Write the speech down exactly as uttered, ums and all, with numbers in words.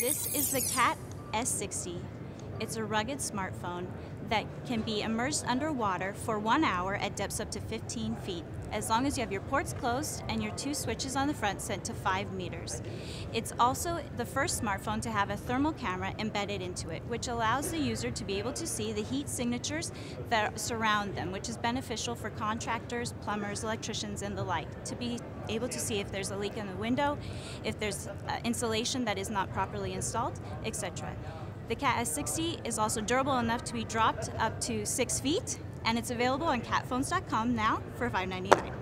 This is the CAT S sixty. It's a rugged smartphone that can be immersed underwater for one hour at depths up to fifteen feet, as long as you have your ports closed and your two switches on the front set to five meters. It's also the first smartphone to have a thermal camera embedded into it, which allows the user to be able to see the heat signatures that surround them, which is beneficial for contractors, plumbers, electricians, and the like, to be able to see if there's a leak in the window, if there's insulation that is not properly installed, et cetera. The CAT S sixty is also durable enough to be dropped up to six feet, and it's available on cat phones dot com now for five ninety-nine.